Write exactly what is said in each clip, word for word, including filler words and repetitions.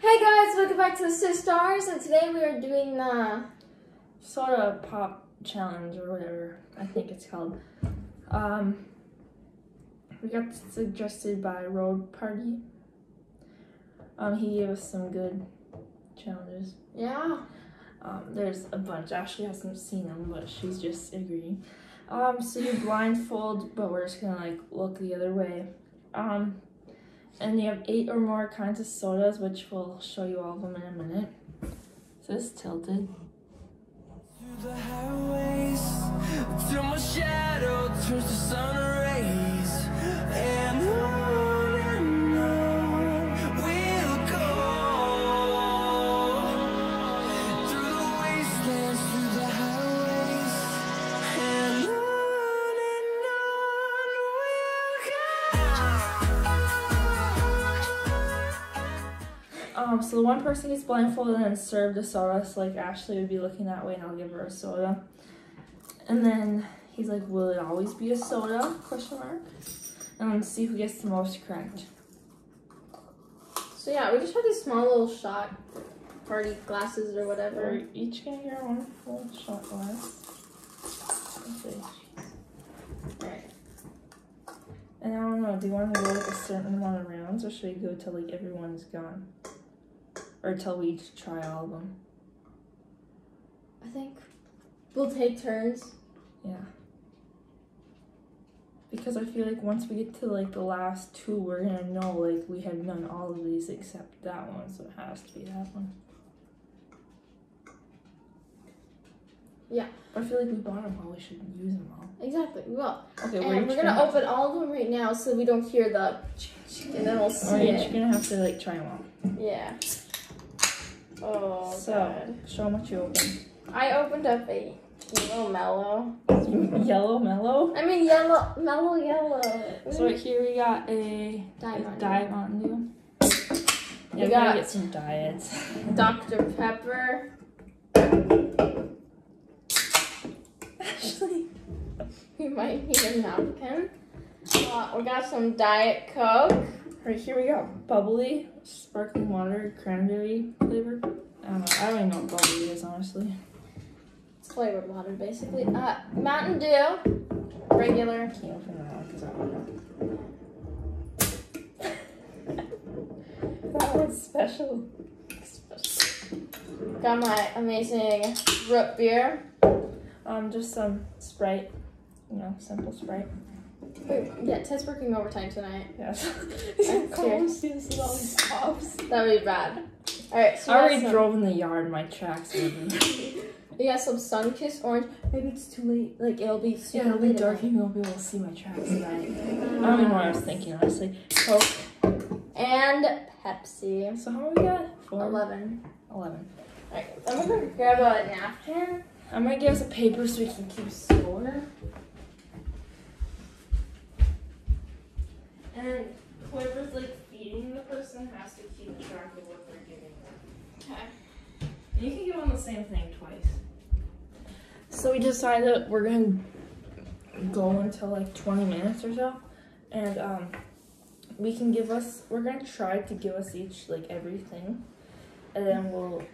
Hey guys, welcome back to the Sistars, and today we are doing the soda pop challenge or whatever I think it's called. Um, we got suggested by Rogue Party. Um, he gave us some good challenges. Yeah. Um, there's a bunch. Ashley hasn't seen them, but she's just agreeing. Um, so you blindfold, but we're just gonna like look the other way. Um. And you have eight or more kinds of sodas, which we'll show you all of them in a minute. So this is tilted. Through the highways, through my shadow, through the sun rays, and on and on we'll go. Through the wastelands, through the highways, and on and on we'll go. Um, so the one person gets blindfolded and then served a soda, so like Ashley would be looking that way and I'll give her a soda. And then he's like, will it always be a soda? Question mark. And let's see who gets the most correct. So yeah, we just have these small little shot party glasses or whatever. We're each gonna get one full shot glass. Okay. Alright. And I don't know, do you want to go like a certain amount of rounds or should we go till like everyone's gone? Or till we each try all of them. I think we'll take turns. Yeah. Because I feel like once we get to like the last two, we're gonna know like we have done all of these except that one, so it has to be that one. Yeah. But I feel like we bought them all, we should use them all. Exactly, we will. Okay, and we're, we're gonna, gonna open all of them right now so we don't hear the and then we'll see. Alright, you're gonna have to like try them all. Yeah. Oh, so God. Show them what you opened. I opened up a yellow mellow. Yellow mellow? I mean yellow mellow yellow. So right here we got a diet Mountain Dew. Yeah, we gotta get some diets. Doctor Pepper. Ashley. We might need a napkin. Uh, we got some Diet Coke. Right, here we go. Bubbly, sparkling water, cranberry flavor. I don't know. I don't even know what bubbly is, honestly. It's flavored water, basically. Uh, Mountain Dew, regular. I can't open that one because I don't know. That one's special. Special. Got my amazing root beer. Um, just some Sprite. You know, simple Sprite. Wait, yeah, Ted's working overtime tonight. Yes. I'm serious. This all these pops. That would be bad. Alright, so I already some... drove in the yard, my tracks moving. You got some sun-kissed orange. Maybe it's too late. Like, it'll be super yeah, it'll be dark and you won't be able to see my tracks tonight. Um, I don't know what I was thinking, honestly. Coke. And Pepsi. So how many we got? Four? Eleven. Eleven. Alright, I'm gonna grab a napkin. I'm gonna give us a paper so we can keep score. And whoever's like feeding the person has to keep track of what they're giving them. Okay. And you can give them the same thing twice. So we decided that we're gonna go until like twenty minutes or so, and um, we can give us. We're gonna try to give us each like everything, and then we'll,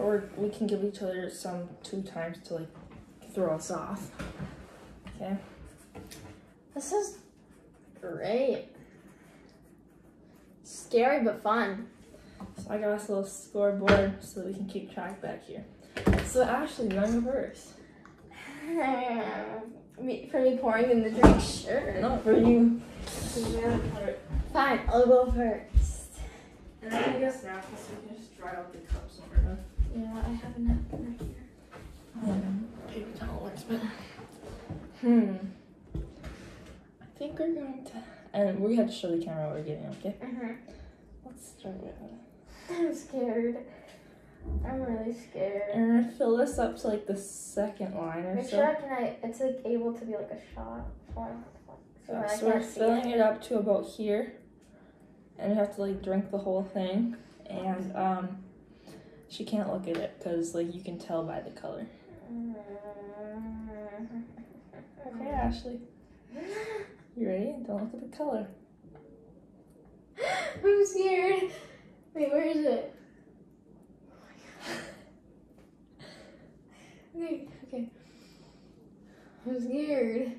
or we can give each other some two times to like throw us off. Okay. This is great. Scary but fun. So I got this little scoreboard so that we can keep track back here. So Ashley, run first. Me for me pouring in the drink, sure. Not for you. Fine, I'll go first. And I guess now because we can just dry out the cups somewhere. Yeah, I have a napkin right here. Um, paper towel works better. Hmm. I think we're going to. And we had to show the camera what we're getting, okay? Uh-huh. Let's start with that. I'm scared. I'm really scared. And we're gonna fill this up to like the second line or so. Make sure I, it's like able to be like a shot. So, yeah, so we're filling it. it up to about here. And we have to like drink the whole thing. And um, she can't look at it because like you can tell by the color. Okay, Ashley. You ready? Don't look at the color. I'm scared. Wait, where is it? so scared.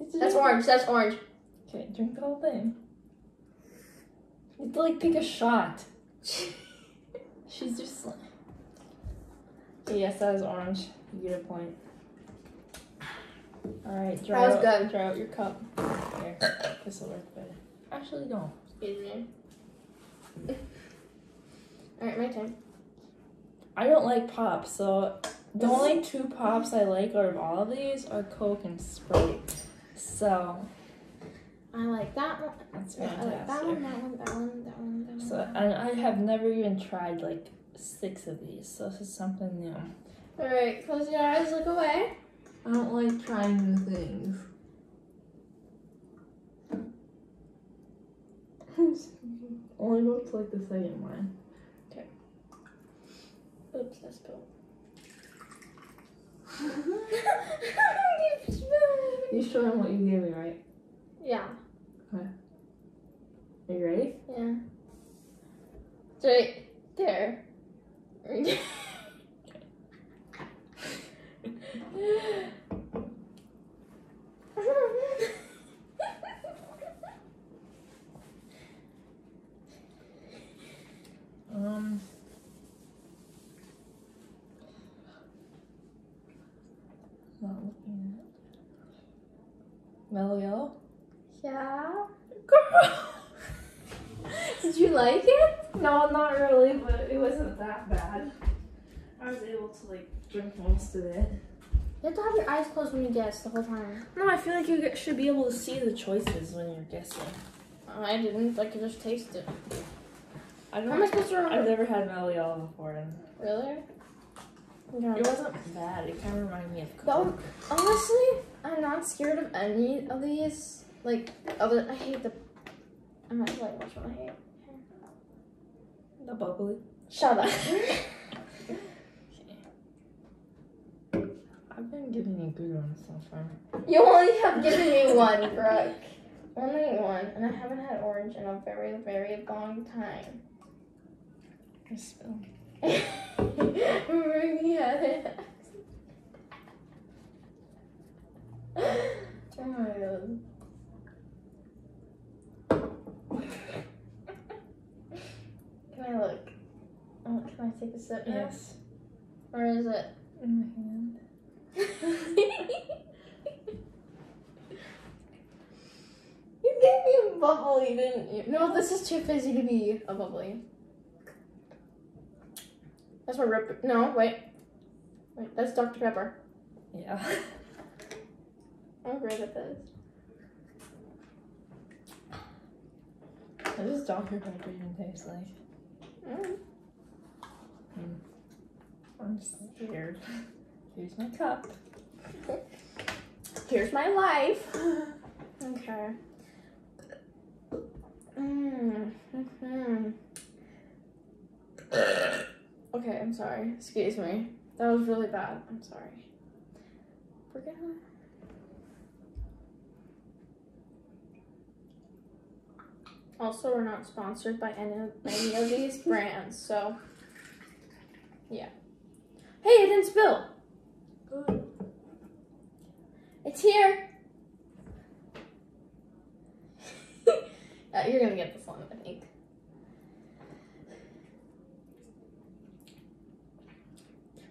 It's that's orange. That's orange. Okay, drink the whole thing. You have to, like, take a shot. She's just like... Okay, yes, that is orange. You get a point. Alright, throw, that was out, good. throw out your cup. Here, this will work better. Actually, don't. Excuse me. Alright, my turn. I don't like pop, so the only two pops I like out of all of these are Coke and Sprite. So... I like that one. That's fantastic. I like that one, that one, that one, that one, that one. So, and I have never even tried like six of these, so this is something new. Alright, close your eyes, look away. I don't like trying new things. Only go to like the second one. Okay. Oops, I spilled. You showed him what you gave me, right? Yeah. Okay. Are you ready? Yeah. It's right there. um. Not looking at it. Mello Yello? Yeah. Girl. Did you like it? No, not really, but it wasn't that bad. I was able to like drink most of it. You have to have your eyes closed when you guess the whole time. No, I feel like you should be able to see the choices when you're guessing. I didn't. I could just taste it. I don't. How am I supposed to remember? I've never had Mello Yello before. Really? No. It wasn't bad. It kind of reminded me of Coke. But honestly, I'm not scared of any of these. Like, other, I hate the. I'm not sure which one I hate. The bubbly. Shut up. Okay. I've been giving you good ones so far. You only have given me one, Brooke. Only one, and I haven't had orange in a very, very long time. I spilled. Yeah. Oh my god. Can I look? Oh, can I take a sip now? Yes. Where is it? In my hand. You gave me a bubbly, didn't you? No, this is too fizzy to be a bubbly. That's what Rip. No, wait. Wait, that's Doctor Pepper. Yeah. I'm great at this. What does Doctor Pepper even taste like? Mm. Mm. I'm scared. Here's my cup. Here's my life. Okay. Mm. Mm-hmm. Okay, I'm sorry. Excuse me. That was really bad. I'm sorry. Forget her. Also, we're not sponsored by any of, any of these brands, so yeah. Hey, it didn't spill. Ooh. It's here. uh, you're gonna get this one, I think.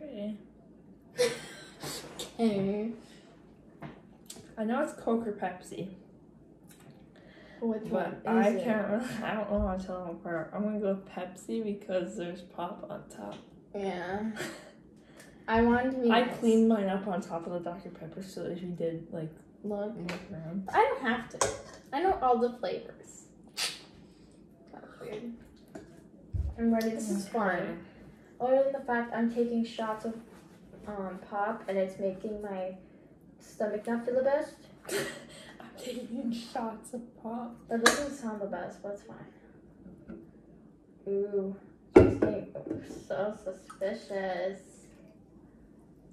Okay. Okay. I know it's Coke or Pepsi. Which but one is I can't. Really, I don't know how to tell them apart. I'm gonna go Pepsi because there's pop on top. Yeah. I wanted to be. I nice. cleaned mine up on top of the Doctor Pepper, so if you did like look, look around. I don't have to. I know all the flavors. That's weird. I'm ready. This is fun. Other than the fact I'm taking shots of um, pop and it's making my stomach not feel the best. Taking shots of pop. That doesn't sound the best, but it's fine. Ooh, cheesecake. So suspicious.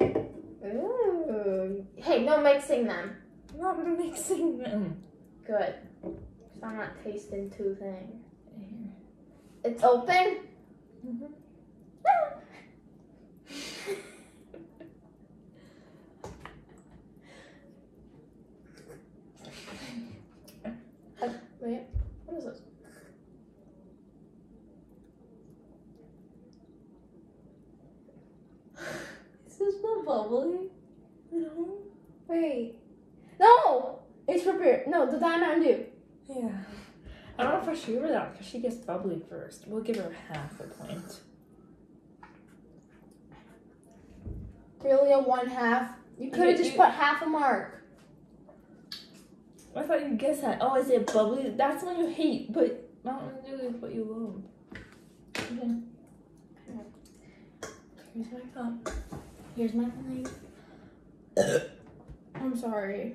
Ooh. Hey, no mixing them. Not mixing them. Good. So I'm not tasting two things. It's open? Mm-hmm. not bubbly. No. Wait. No! It's for beer. No, the Diet Mountain Dew. Yeah. I don't know if I should give her that because she gets bubbly first. We'll give her half a point. Really, a one half? You could have just you, put half a mark. I thought you'd guess that. Oh, is it bubbly? That's one you hate, but Mountain Dew is what you love. Okay. Here's my cup. Here's my plate. I'm sorry.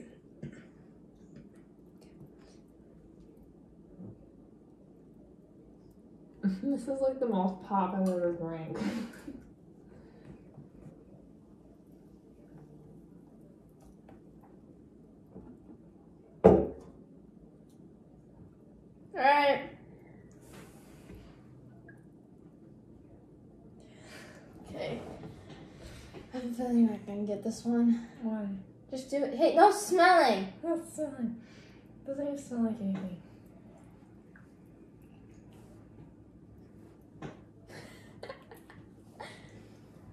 This is like the most pop I've ever drank. All right. Okay. I'm feeling like I can get this one. Why? Just do it. Hey, no smelling. No smelling. Doesn't even smell like anything.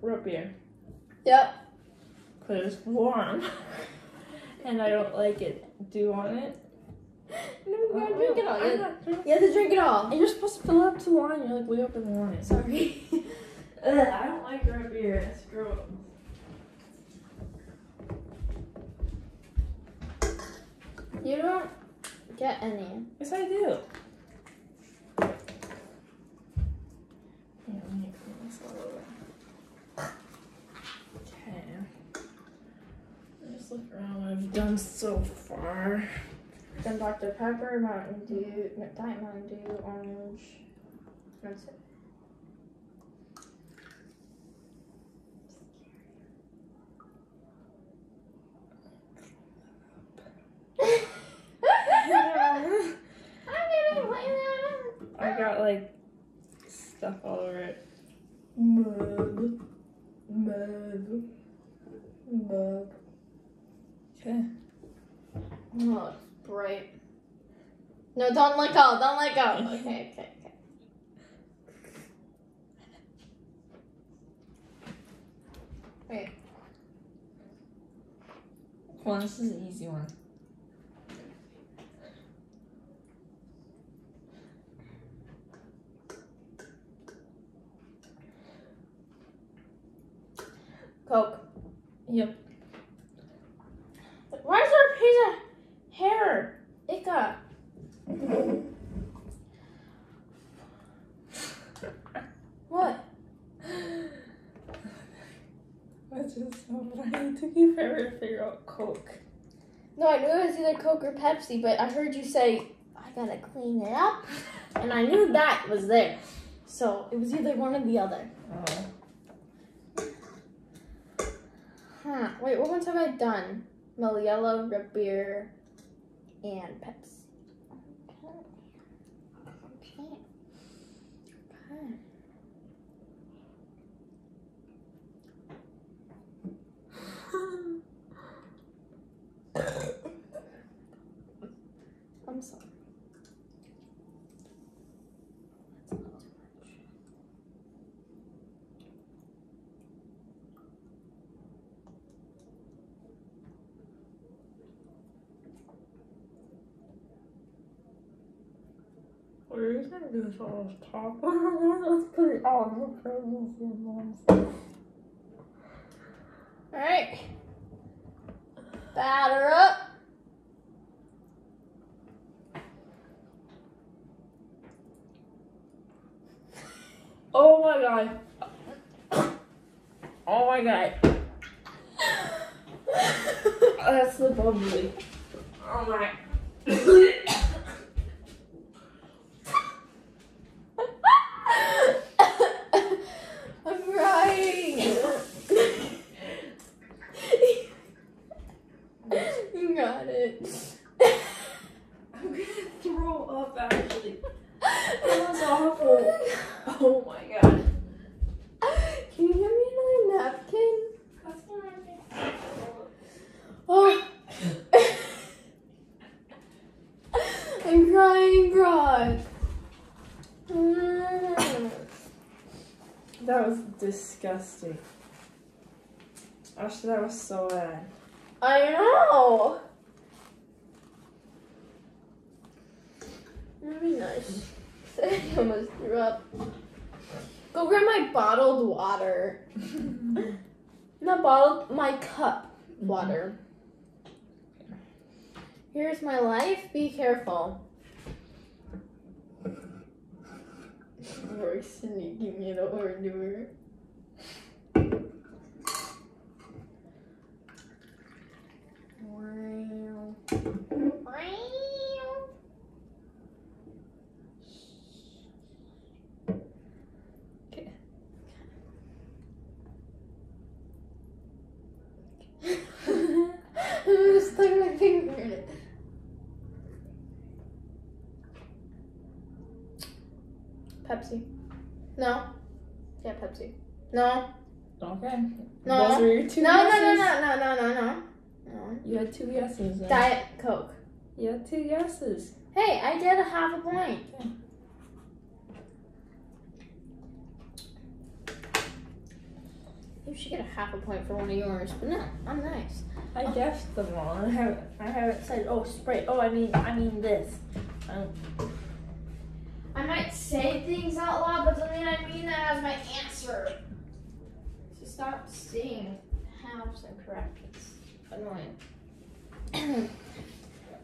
Root beer. Yep. Because it's warm. And I don't like it. Do you want it? No, you gotta drink it all. You have, you have to drink it all. And you're supposed to fill up to wine. You're like way up in the wine. Sorry. Ugh, I don't like root beer. It's gross. You don't get any. Yes, I do. Yeah, let me clean this all over. Look around what I've done so far. Then Doctor Pepper, Mountain Dew, no, Diet Mountain Dew, orange. That's it. I didn't play that. I got like stuff all over it. Mug, mug, mug. Okay. Oh, it's bright. No, don't let go. Don't let go. Okay, okay, okay. Wait. Well, this is an easy one. Coke. Yep. Why is there a piece of hair? Ica. What? That's just so funny. It took you forever to figure out Coke. No, I knew it was either Coke or Pepsi, but I heard you say, I gotta clean it up. And I knew that was there. So it was either one or the other. Oh. Huh. Wait, what ones have I done? Mello Yello, root beer, and Pepsi. Okay. Okay. Okay. I'm sorry. That's a little too much. We're just gonna do this all off top. Let's put it all crazy. Alright. Batter up. Oh my god. Oh my god. That's the bubbly. Oh my. That was disgusting. Ashley, that was so bad. I know. Very nice. I almost threw up. Go grab my bottled water. Not bottled, my cup water. Here's my life. Be careful. You're sneaking in the order. Wow. Wow. Pepsi. No. Yeah, Pepsi. No. Okay. No. Those were your two no, guesses. No, no, no, no, no, no, no. You had two guesses. Then. Diet Coke. You had two guesses. Hey, I did a half a point. Okay. You should get a half a point for one of yours, but no, I'm nice. I oh. guessed them all. I haven't. I haven't said. Oh, Sprite. Oh, I mean, I mean this. Um, I might say things out loud, but doesn't mean I mean that as my answer. So stop seeing halves and correct. It's annoying.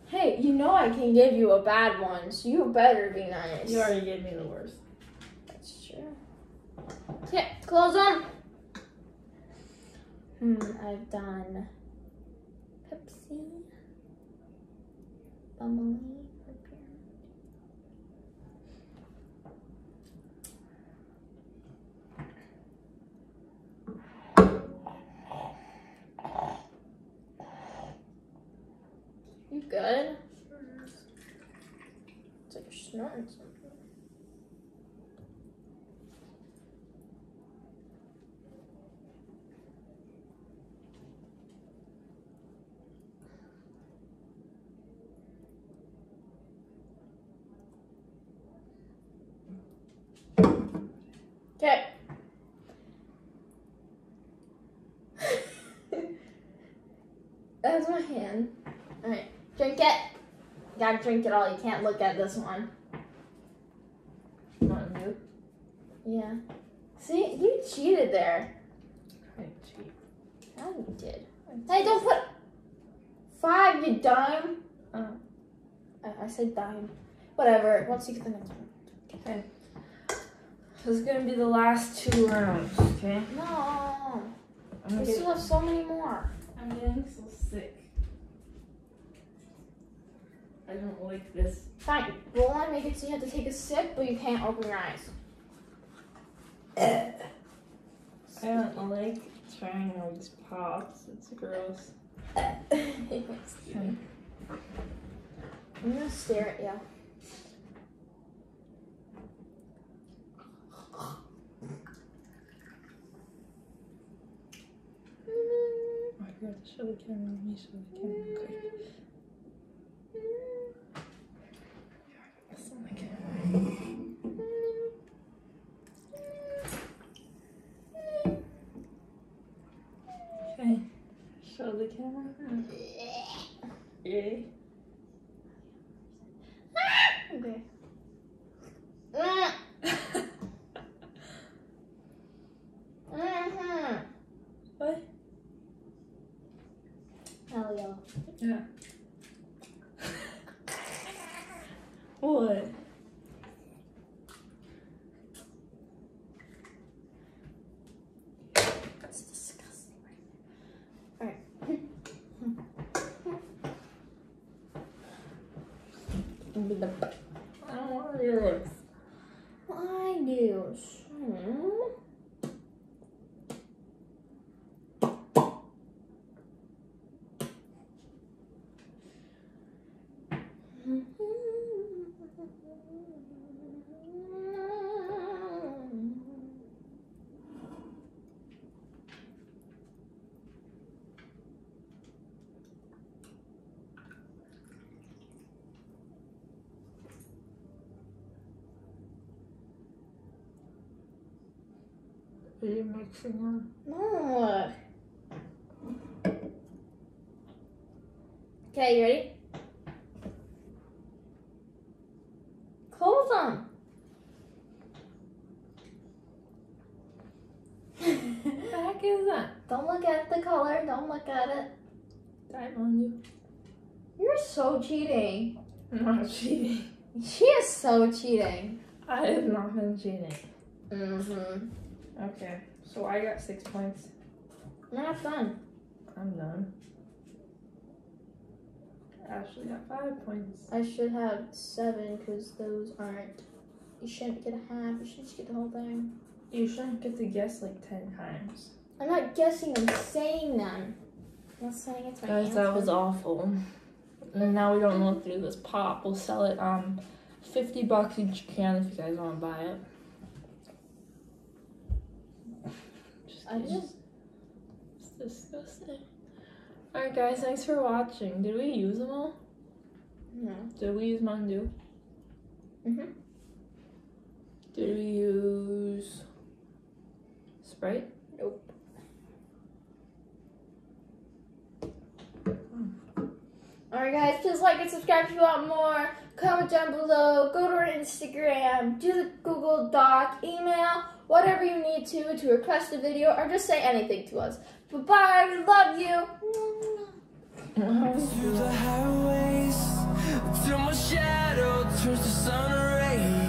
Hey, you know I can give you a bad one, so you better be nice. You already gave me the worst. That's true. Yeah, close on. Hmm, I've done Pepsi, Bubbly. Good. It's like you're snorting something. Okay. That's my hand. All right. Drink it. You gotta drink it all. You can't look at this one. Mountain Dew? Yeah. See, you cheated there. I didn't cheat. I did. I hey, don't put five, you dime. Uh, I, I said dime. Whatever. Once you get the next one. Okay. This is gonna be the last two rounds, okay? No. I'm we still have so many more. I'm getting so sick. I don't like this. Fine. Well, I make it so you have to take a sip, but you can't open your eyes. I don't like trying all these pops. It's gross. It's okay. I'm gonna stare at you. I forgot to show the camera on me, show the camera quick. Okay, show the camera. Ready? Okay. What? Mello Yello. Yeah. What? That's disgusting. Alright. I don't want to do this. I do. So... Are you mixing them? No. Okay, you ready? Hold on. What the heck is that? Don't look at the color. Don't look at it. I'm on you. You're so cheating. I'm not cheating. She is so cheating. I have not been cheating. Mm-hmm. Okay, so I got six points. Not done. I'm done. Ashley got five points. I should have seven because those aren't. You shouldn't get a half. You should just get the whole thing. You shouldn't get to guess like ten times. I'm not guessing. I'm saying them. I'm not saying it's my guys, answer. That was awful. And now we don't look through this pop. We'll sell it um fifty bucks each can if you guys want to buy it. Just I just. It's disgusting. Alright guys, thanks for watching. Did we use them all? No. Did we use Mountain Dew? Mm-hmm. Did we use Sprite? Nope. Alright guys, please like and subscribe if you want more. Comment down below. Go to our Instagram. Do the Google Doc. Email. Whatever you need to, to request a video or just say anything to us. Bye-bye, we love you. Through the highways, till my shadow turns to sun rays.